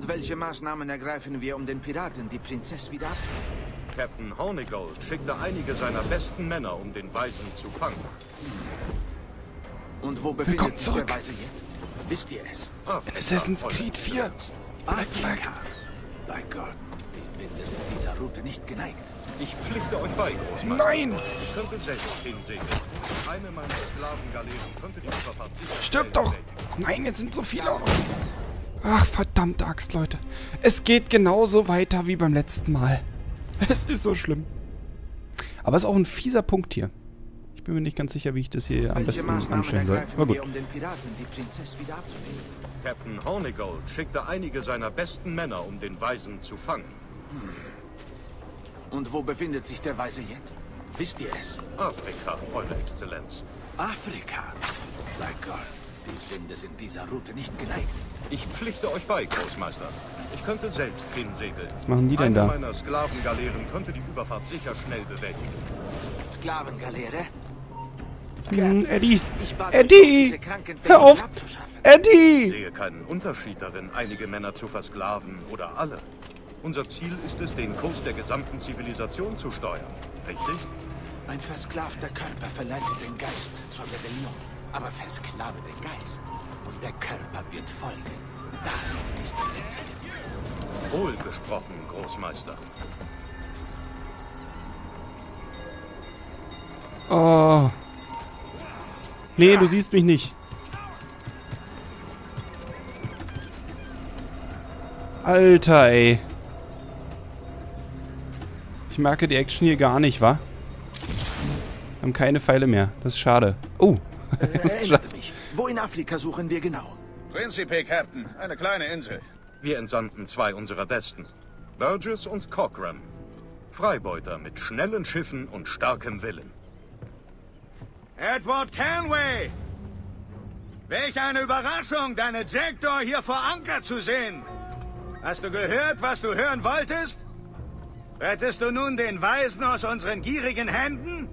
Und welche Maßnahmen ergreifen wir, um den Piraten die Prinzessin wieder abzuholen? Captain Hornigold schickte einige seiner besten Männer, um den Weißen zu fangen. Und wo befindet sich der Weiße jetzt? Wisst ihr es? In Assassin's Creed 4. Black Flag. Bei Gott, ich bin es in dieser Route nicht geneigt. Ich pflichte euch bei, Großmeister. Nein! Ich könnte selbst hinsehen. Eine meiner Sklavengaleeren könnte die Überfahrt sicher. Stirb doch! Nein, jetzt sind so viele auch noch. Ach, verdammte Axt, Leute. Es geht genauso weiter wie beim letzten Mal. Es ist so schlimm. Aber es ist auch ein fieser Punkt hier. Ich bin mir nicht ganz sicher, wie ich das hier am besten anstellen soll. Aber gut. Captain Hornigold schickte einige seiner besten Männer, um den Weisen zu fangen. Und wo befindet sich der Weise jetzt? Wisst ihr es? Afrika, Eure Exzellenz. Afrika? Bei Gott, die Winde sind dieser Route nicht geneigt. Ich pflichte euch bei, Großmeister. Ich könnte selbst hinsegeln. Was machen die denn da? Eine meiner Sklavengaleeren könnte die Überfahrt sicher schnell bewältigen. Sklavengaleere? Eddie! Eddie! Hör auf! Eddie! Ich sehe keinen Unterschied darin, einige Männer zu versklaven oder alle. Unser Ziel ist es, den Kurs der gesamten Zivilisation zu steuern. Richtig? Ein versklavter Körper verleitet den Geist zur Rebellion. Aber versklave den Geist und der Körper wird folgen. Das ist das Ziel. Wohlgesprochen, Großmeister. Oh. Nee, du siehst mich nicht. Alter, ey. Ich merke die Action hier gar nicht, wa? Wir haben keine Pfeile mehr. Das ist schade. Oh. Mich. Wo in Afrika suchen wir genau? Principe, Captain. Eine kleine Insel. Wir entsandten zwei unserer Besten. Burgess und Cochrane. Freibeuter mit schnellen Schiffen und starkem Willen. Edward Kenway! Welch eine Überraschung, deine Jackdaw hier vor Anker zu sehen! Hast du gehört, was du hören wolltest? Rettest du nun den Weisen aus unseren gierigen Händen?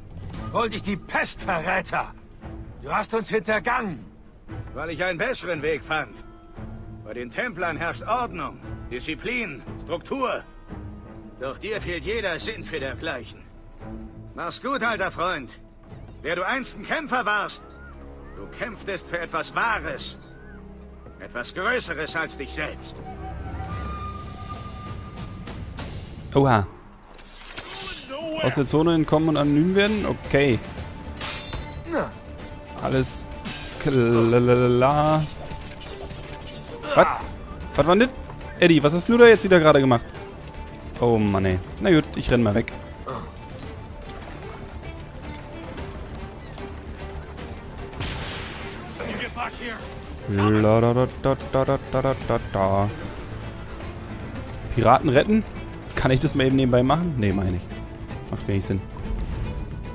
Hol dich die Pest, Verräter! Du hast uns hintergangen! Weil ich einen besseren Weg fand. Bei den Templern herrscht Ordnung, Disziplin, Struktur. Doch dir fehlt jeder Sinn für dergleichen. Mach's gut, alter Freund. Wer du einst ein Kämpfer warst, du kämpftest für etwas Wahres. Etwas Größeres als dich selbst. Oha. Aus der Zone entkommen und anonym werden? Okay. Alles klar. Was? Was war denn das? Eddie, was hast du da jetzt wieder gerade gemacht? Oh Mann, ey. Na gut, ich renn mal weg. Piraten retten? Kann ich das mal eben nebenbei machen? Nee, meine ich. Macht wenig Sinn.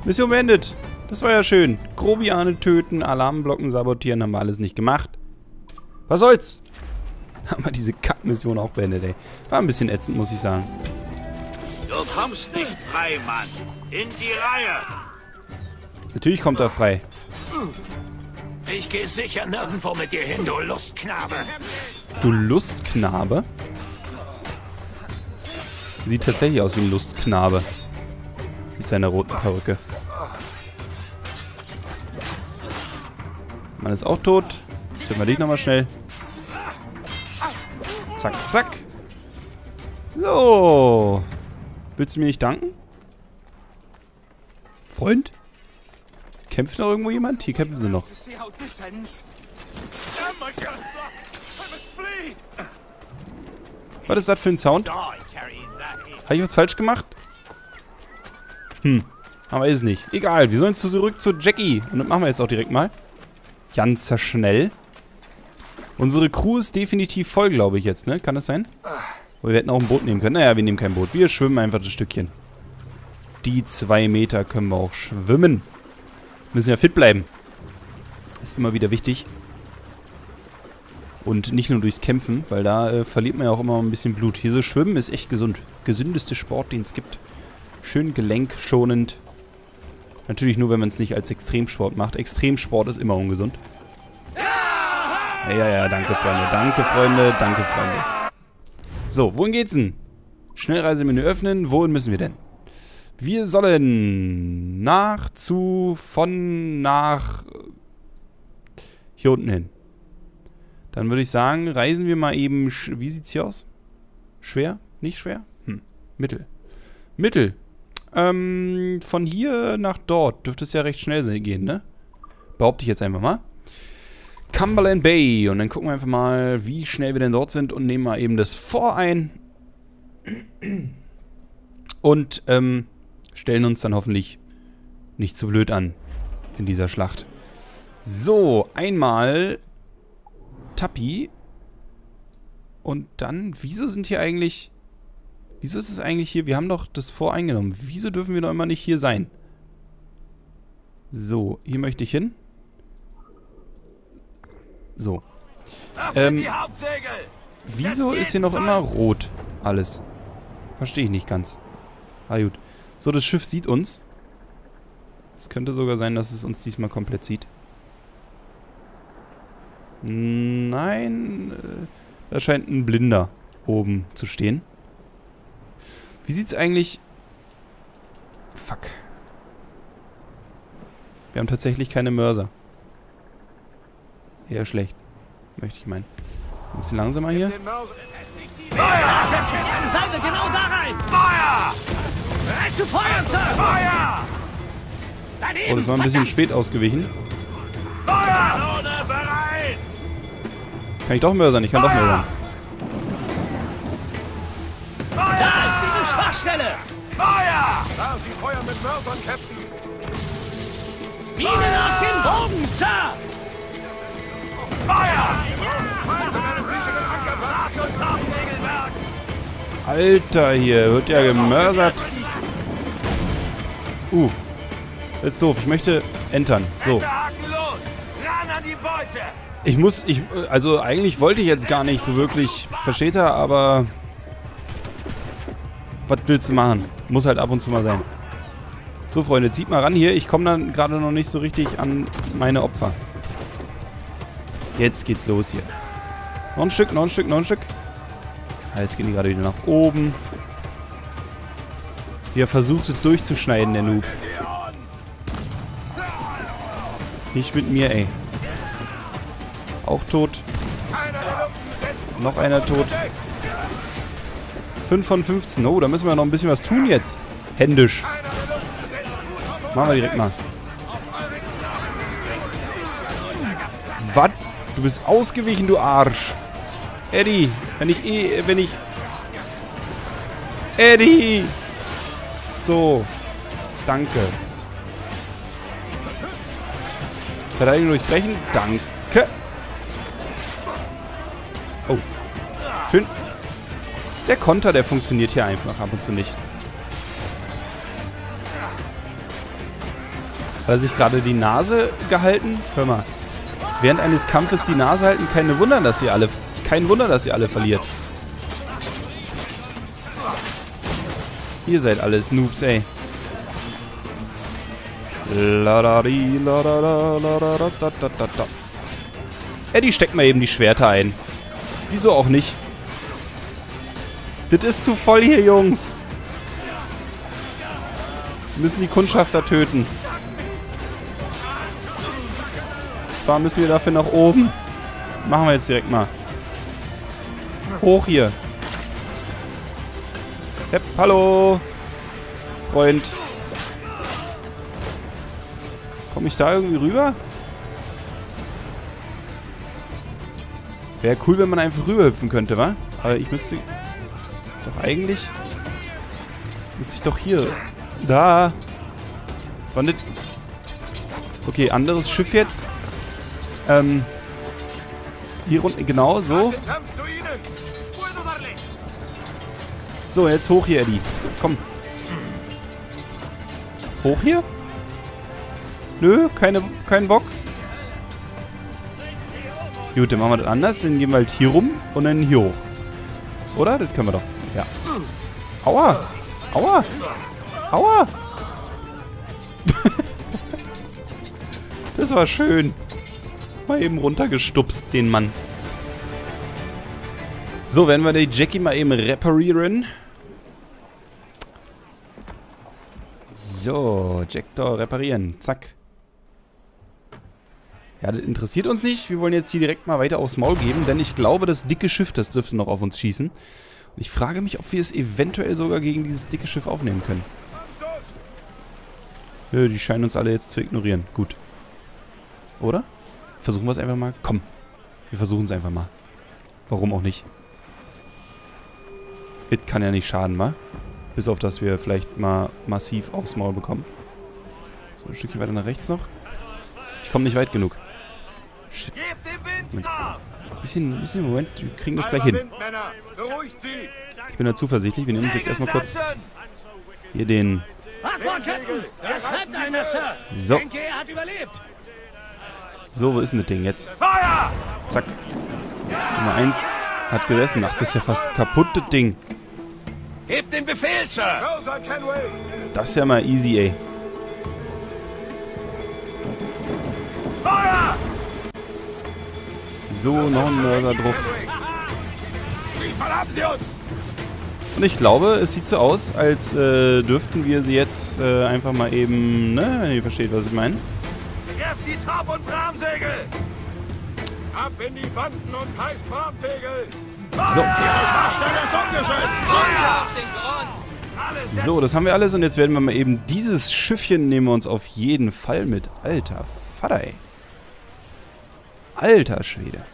Mission beendet. Das war ja schön. Grobiane töten, Alarmglocken sabotieren, haben wir alles nicht gemacht. Was soll's? Haben wir diese Kack-Mission auch beendet, ey. War ein bisschen ätzend, muss ich sagen. Du kommst nicht frei, Mann. In die Reihe. Natürlich kommt er frei. Ich gehe sicher nirgendwo mit dir hin, du Lustknabe. Du Lustknabe? Sieht tatsächlich aus wie ein Lustknabe. Mit seiner roten Perücke. Man ist auch tot. Töten wir dich nochmal schnell. Zack, zack. So. Willst du mir nicht danken? Freund? Kämpft noch irgendwo jemand? Hier kämpfen sie noch. Was ist das für ein Sound? Habe ich was falsch gemacht? Aber ist nicht. Egal, wir sollen zurück zu Jackie. Und das machen wir jetzt auch direkt mal. Ganz schnell. Unsere Crew ist definitiv voll, glaube ich jetzt, ne? Kann das sein? Aber wir hätten auch ein Boot nehmen können. Naja, wir nehmen kein Boot. Wir schwimmen einfach ein Stückchen. Die 2 Meter können wir auch schwimmen. Müssen ja fit bleiben. Ist immer wieder wichtig. Und nicht nur durchs Kämpfen, weil da verliert man ja auch immer ein bisschen Blut. Hier so schwimmen ist echt gesund. Gesündeste Sport, den es gibt. Schön gelenkschonend. Natürlich nur, wenn man es nicht als Extremsport macht. Extremsport ist immer ungesund. Ja, danke, Freunde. Danke, Freunde. Danke, Freunde. So, wohin geht's denn? Schnellreisemenü öffnen. Wohin müssen wir denn? Wir sollen nach hier unten hin. Dann würde ich sagen, reisen wir mal eben. Wie sieht's hier aus? Schwer? Nicht schwer? Mittel. Mittel. Von hier nach dort dürfte es ja recht schnell gehen, ne? Behaupte ich jetzt einfach mal. Cumberland Bay. Und dann gucken wir einfach mal, wie schnell wir denn dort sind und nehmen mal eben das Fort ein. Und stellen uns dann hoffentlich nicht zu blöd an in dieser Schlacht. So, einmal Tapi. Und dann, wieso sind hier eigentlich... Wieso ist es eigentlich hier? Wir haben doch das Fort eingenommen. Wieso dürfen wir doch immer nicht hier sein? So, hier möchte ich hin. So. Wieso ist hier noch immer rot alles? Verstehe ich nicht ganz. Ah gut. So, das Schiff sieht uns. Es könnte sogar sein, dass es uns diesmal komplett sieht. Nein. Da scheint ein Blinder oben zu stehen. Wie sieht's eigentlich... Fuck. Wir haben tatsächlich keine Mörser. Eher schlecht. Möchte ich meinen. Ein bisschen langsamer hier. Seile genau da rein! Feuer! Bereit zu feuern, Sir! Feuer! Oh, das war ein bisschen spät ausgewichen. Feuer! Bereit! Kann ich doch mörsern? Ich kann doch mörsern. Schwachstelle! Feuer! Da, Sie feuern mit Mörsern, Captain! Minen auf den Bogen, Sir! Feuer! Zeit an einem sicheren Ankerplatz und Klappsegelwerk! Alter, hier wird ja gemörsert! Das ist doof, ich möchte entern. So. Ich muss, also eigentlich wollte ich jetzt gar nicht so wirklich, versteht er, aber... Was willst du machen? Muss halt ab und zu mal sein. So, Freunde, zieht mal ran hier. Ich komme dann gerade noch nicht so richtig an meine Opfer. Jetzt geht's los hier. Noch ein Stück, noch ein Stück, noch ein Stück. Ah, jetzt gehen die gerade wieder nach oben. Wie er versucht, durchzuschneiden, der Noob. Nicht mit mir, ey. Auch tot. Noch einer tot. 5 von 15. Oh, da müssen wir noch ein bisschen was tun jetzt. Händisch. Machen wir direkt mal. Was? Du bist ausgewichen, du Arsch. Eddie, Eddie! So. Danke. Verteidigung durchbrechen. Danke. Oh. Schön. Der Konter, der funktioniert hier einfach ab und zu nicht. Hat er sich gerade die Nase gehalten? Hör mal. Während eines Kampfes die Nase halten, kein Wunder, dass ihr alle verliert. Ihr seid alles Noobs, ey. Eddie, steckt mal eben die Schwerter ein. Wieso auch nicht? Das ist zu voll hier, Jungs. Wir müssen die Kundschafter töten. Und zwar müssen wir dafür nach oben. Machen wir jetzt direkt mal. Hoch hier. Hepp, hallo. Freund. Komme ich da irgendwie rüber? Wäre cool, wenn man einfach rüberhüpfen könnte, wa? Aber ich müsste... Doch eigentlich müsste ich doch hier. Da. Wann? Okay, anderes Schiff jetzt. Hier unten, genau so. So, jetzt hoch hier, Eddie. Komm. Hoch hier? Nö, kein Bock. Gut, dann machen wir das anders. Dann gehen wir halt hier rum und dann hier hoch. Oder? Das können wir doch. Ja. Aua! Aua! Aua! Das war schön. Mal eben runtergestupst, den Mann. So, werden wir die Jackie mal eben reparieren. So, Jackdaw reparieren. Zack. Ja, das interessiert uns nicht. Wir wollen jetzt hier direkt mal weiter aufs Maul geben, denn ich glaube, das dicke Schiff, das dürfte noch auf uns schießen. Und ich frage mich, ob wir es eventuell sogar gegen dieses dicke Schiff aufnehmen können. Nö, die scheinen uns alle jetzt zu ignorieren. Gut. Oder? Versuchen wir es einfach mal. Komm, wir versuchen es einfach mal. Warum auch nicht? Es kann ja nicht schaden, wa? Bis auf, dass wir vielleicht mal massiv aufs Maul bekommen. So, ein Stückchen weiter nach rechts noch. Ich komme nicht weit genug. Shit. Bisschen Moment, wir kriegen das gleich hin. Ich bin da zuversichtlich. Wir nehmen uns jetzt erstmal kurz hier den... So. So, wo ist denn das Ding jetzt? Zack. Nummer 1 hat gesessen. Ach, das ist ja fast kaputt, das Ding. Hebt den Befehl, Sir! Das ist ja mal easy, ey. Feuer! So, noch ein Mörser drauf. Und ich glaube, es sieht so aus, als dürften wir sie jetzt einfach mal eben... Ne, wenn ihr versteht, was ich meine. Begreift die Tab- und Bramsegel! Ab in die Banden und heißt Bramsegel! So. So, das haben wir alles und jetzt werden wir mal eben dieses Schiffchen nehmen wir uns auf jeden Fall mit. Alter Vater, ey. Alter Schwede.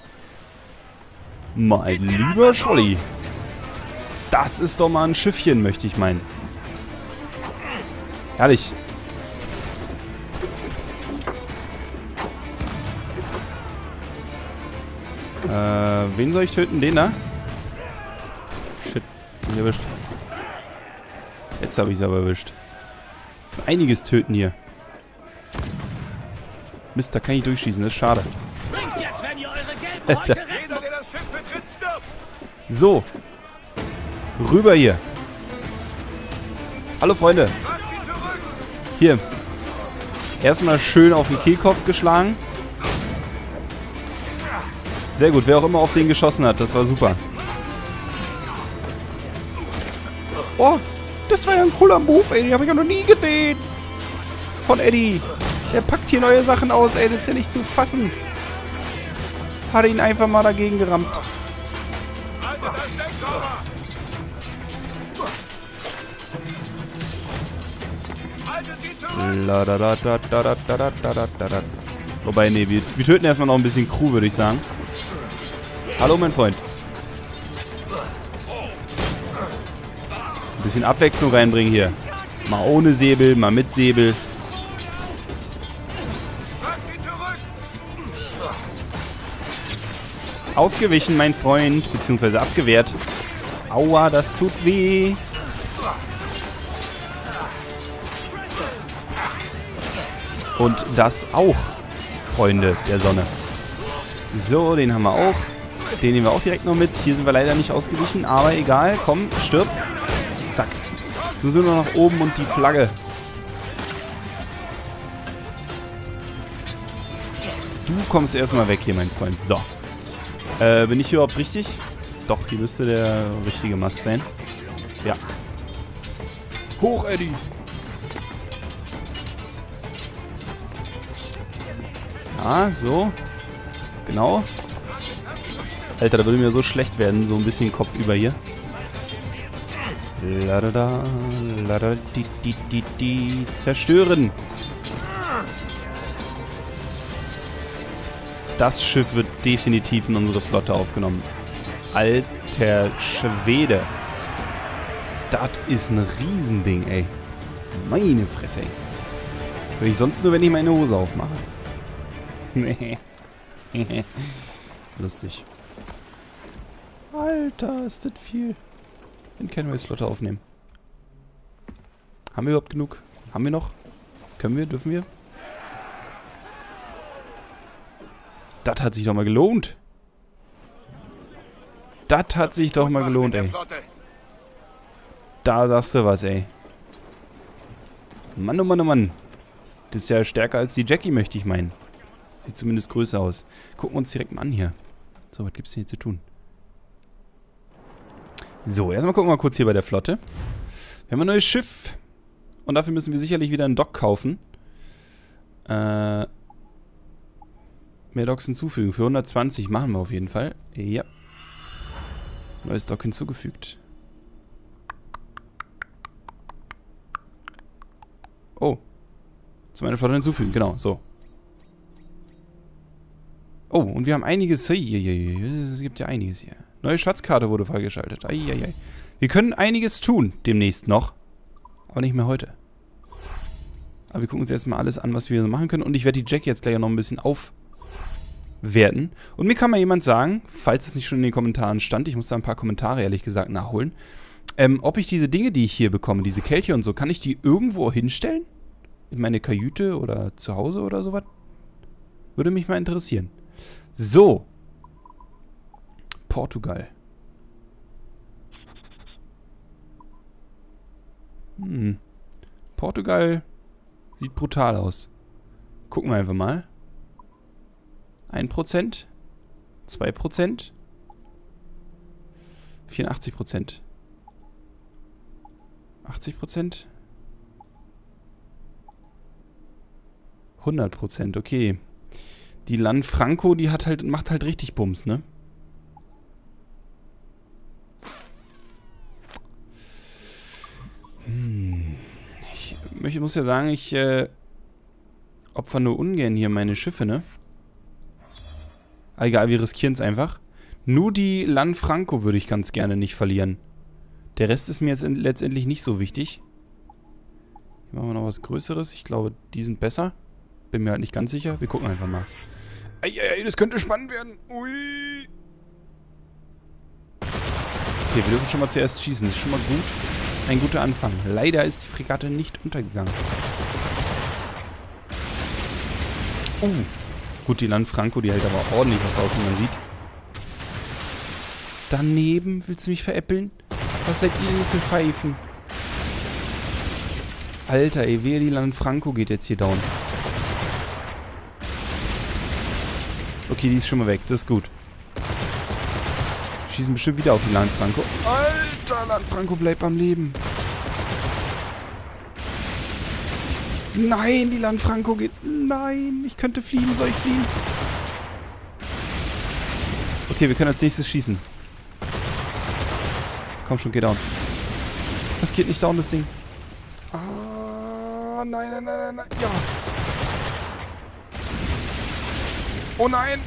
Mein lieber Scholli. Das ist doch mal ein Schiffchen, möchte ich meinen. Herrlich. Wen soll ich töten? Den da? Shit, bin erwischt. Jetzt habe ich es aber erwischt. Das ist einiges töten hier. Mist, da kann ich durchschießen, das ist schade. Alter. So. Rüber hier. Hallo Freunde. Hier. Erstmal schön auf den Kehlkopf geschlagen. Sehr gut, wer auch immer auf den geschossen hat, das war super. Oh, das war ja ein cooler Move, ey, den habe ich ja noch nie gesehen. Von Eddie. Der packt hier neue Sachen aus, ey, das ist ja nicht zu fassen. Hat ihn einfach mal dagegen gerammt. Wobei, nee, wir töten erstmal noch ein bisschen Crew, würde ich sagen. Hallo, mein Freund. Ein bisschen Abwechslung reinbringen hier. Mal ohne Säbel, mal mit Säbel. Ausgewichen, mein Freund. Beziehungsweise abgewehrt. Aua, das tut weh. Und das auch, Freunde der Sonne. So, den haben wir auch. Den nehmen wir auch direkt noch mit. Hier sind wir leider nicht ausgewichen, aber egal. Komm, stirb. Zack. Jetzt müssen wir nur nach oben und die Flagge. Du kommst erstmal weg hier, mein Freund. So. Bin ich überhaupt richtig? Doch, hier müsste der richtige Mast sein. Ja. Hoch, Eddie. Ja, so. Genau. Alter, da würde mir so schlecht werden, so ein bisschen Kopf über hier. Ladada, ladada, die zerstören. Das Schiff wird definitiv in unsere Flotte aufgenommen. Alter Schwede. Das ist ein Riesending, ey. Meine Fresse, ey. Würde ich sonst nur, wenn ich meine Hose aufmache. Nee. Lustig. Alter, ist das viel. Den Kenways Flotte aufnehmen. Haben wir überhaupt genug? Haben wir noch? Können wir? Dürfen wir? Das hat sich doch mal gelohnt. Das hat sich doch mal gelohnt, ey. Da sagst du was, ey. Mann, oh Mann, oh Mann. Das ist ja stärker als die Jackie, möchte ich meinen. Sieht zumindest größer aus. Gucken wir uns direkt mal an hier. So, was gibt's denn hier zu tun? So, erstmal gucken wir mal kurz hier bei der Flotte. Wir haben ein neues Schiff. Und dafür müssen wir sicherlich wieder einen Dock kaufen. Mehr Docks hinzufügen. Für 120 machen wir auf jeden Fall. Ja. Neues Dock hinzugefügt. Oh. Zu meiner Flotte hinzufügen, genau, so. Oh, und wir haben einiges. Es gibt ja einiges hier. Neue Schatzkarte wurde freigeschaltet. Eieiei. Wir können einiges tun, demnächst noch. Aber nicht mehr heute. Aber wir gucken uns erstmal alles an, was wir so machen können. Und ich werde die Jack jetzt gleich noch ein bisschen aufwerten. Und mir kann mal jemand sagen, falls es nicht schon in den Kommentaren stand, ich muss da ein paar Kommentare ehrlich gesagt nachholen, ob ich diese Dinge, die ich hier bekomme, diese Kelche und so, kann ich die irgendwo hinstellen? In meine Kajüte oder zu Hause oder sowas? Würde mich mal interessieren. So. Portugal. Hm. Portugal sieht brutal aus. Gucken wir einfach mal. 1%. 2%. 84%. 80%. 100%, okay. Die Lanfranco, die hat halt, macht halt richtig Bums, ne? Ich muss ja sagen, ich opfer nur ungern hier meine Schiffe, ne? Egal, wir riskieren es einfach. Nur die Lanfranco würde ich ganz gerne nicht verlieren. Der Rest ist mir jetzt letztendlich nicht so wichtig. Hier machen wir noch was Größeres. Ich glaube, die sind besser. Bin mir halt nicht ganz sicher. Wir gucken einfach mal. Eieiei, das könnte spannend werden. Ui. Okay, wir dürfen schon mal zuerst schießen. Das ist schon mal gut. Ein guter Anfang. Leider ist die Fregatte nicht untergegangen. Oh. Gut, die Lanfranco, die hält aber ordentlich was aus, wie man sieht. Daneben? Willst du mich veräppeln? Was seid ihr denn für Pfeifen? Alter, ey, wehe, die Lanfranco geht jetzt hier down. Okay, die ist schon mal weg. Das ist gut. Schießen bestimmt wieder auf die Lanfranco. Alter, Lanfranco bleibt am Leben. Nein, die Lanfranco geht... Nein, ich könnte fliehen. Soll ich fliehen? Okay, wir können als nächstes schießen. Komm schon, geh down. Das geht nicht down, das Ding. Ah, nein, nein, nein, nein. Ja. Oh nein!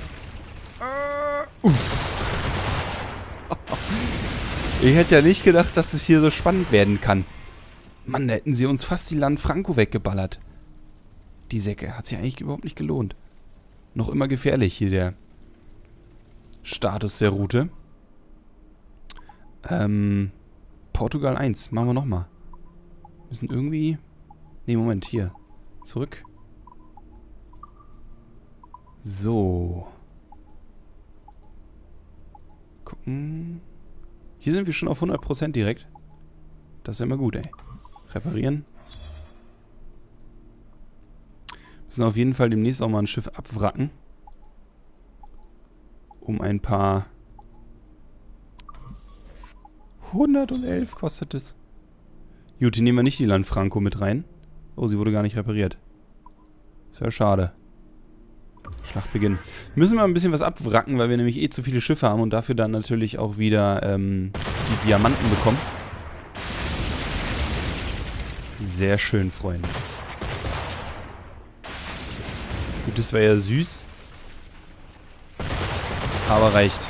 Ich hätte ja nicht gedacht, dass es hier so spannend werden kann. Mann, da hätten sie uns fast die Lanfranco weggeballert. Die Säcke. Hat sich eigentlich überhaupt nicht gelohnt. Noch immer gefährlich hier der Status der Route. Portugal 1. Machen wir nochmal. Müssen irgendwie... Ne, Moment. Hier. Zurück. So. Gucken. Hier sind wir schon auf 100% direkt. Das ist ja immer gut, ey. Reparieren. Müssen auf jeden Fall demnächst auch mal ein Schiff abwracken. Um ein paar... 111 kostet es. Gut, die nehmen wir nicht die Lanfranco mit rein. Oh, sie wurde gar nicht repariert. Ist ja schade. Schlachtbeginn. Wir müssen mal ein bisschen was abwracken, weil wir nämlich eh zu viele Schiffe haben und dafür dann natürlich auch wieder die Diamanten bekommen. Sehr schön, Freunde. Gut, das wäre ja süß. Aber reicht.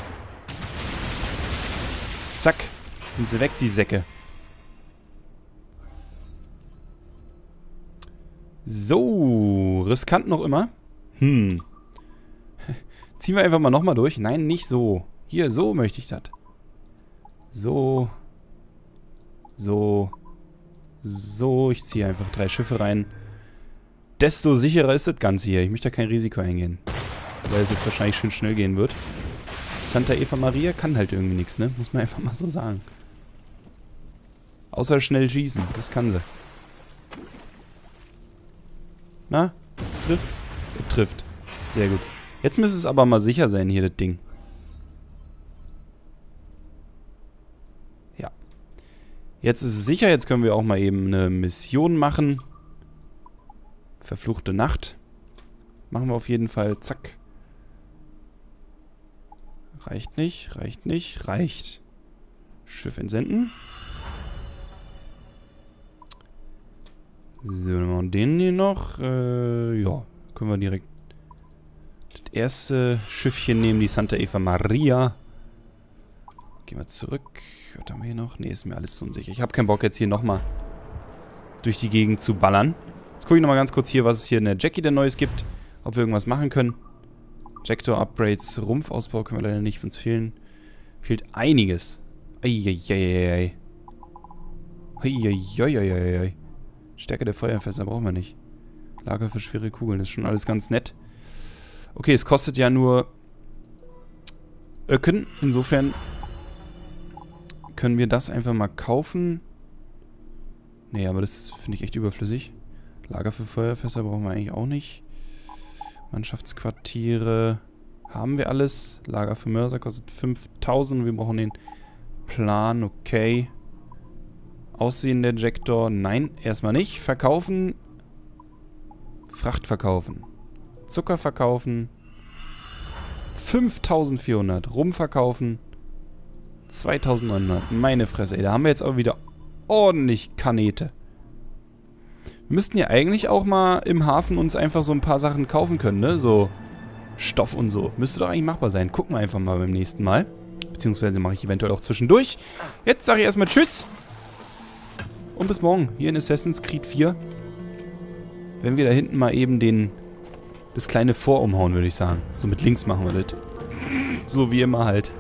Zack. Sind sie weg, die Säcke. So. Riskant noch immer. Hm. Ziehen wir einfach mal nochmal durch. Nein, nicht so. Hier, so möchte ich das. So. So. So. Ich ziehe einfach 3 Schiffe rein. Desto sicherer ist das Ganze hier. Ich möchte da kein Risiko eingehen. Weil es jetzt wahrscheinlich schön schnell gehen wird. Santa Eva Maria kann halt irgendwie nichts, ne? Muss man einfach mal so sagen. Außer schnell schießen. Das kann sie. Na? Trifft's? Trifft. Sehr gut. Jetzt müsste es aber mal sicher sein, hier das Ding. Ja. Jetzt ist es sicher, jetzt können wir auch mal eben eine Mission machen. Verfluchte Nacht. Machen wir auf jeden Fall. Zack. Reicht nicht, reicht nicht, reicht. Schiff entsenden. So, dann machen wir den hier noch. Ja, können wir direkt das erste Schiffchen nehmen, die Santa Eva Maria. Gehen wir zurück. Was haben wir hier noch? Ne, ist mir alles zu unsicher. Ich habe keinen Bock jetzt hier nochmal durch die Gegend zu ballern. Jetzt gucke ich nochmal ganz kurz hier, was es hier in der Jackie denn Neues gibt. Ob wir irgendwas machen können. Jackdaw-Upgrades, Rumpfausbau können wir leider nicht, uns fehlt einiges. Eieieiei. Eieieiei. Stärke der Feuerfässer brauchen wir nicht. Lager für schwere Kugeln, das ist schon alles ganz nett. Okay, es kostet ja nur Öcken, insofern können wir das einfach mal kaufen. Nee, aber das finde ich echt überflüssig. Lager für Feuerfässer brauchen wir eigentlich auch nicht. Mannschaftsquartiere haben wir alles. Lager für Mörser kostet 5000. Wir brauchen den Plan, okay. Aussehen der Jackdaw, nein, erstmal nicht. Verkaufen. Fracht verkaufen. Zucker verkaufen. 5400. Rum verkaufen. 2900. Meine Fresse, ey. Da haben wir jetzt aber wieder ordentlich Kanete. Wir müssten ja eigentlich auch mal im Hafen uns einfach so ein paar Sachen kaufen können, ne? So Stoff und so. Müsste doch eigentlich machbar sein. Gucken wir einfach mal beim nächsten Mal. Beziehungsweise mache ich eventuell auch zwischendurch. Jetzt sage ich erstmal Tschüss. Und bis morgen. Hier in Assassin's Creed 4. Wenn wir da hinten mal eben das kleine Fort umhauen, würde ich sagen. So mit links machen wir das. So wie immer halt.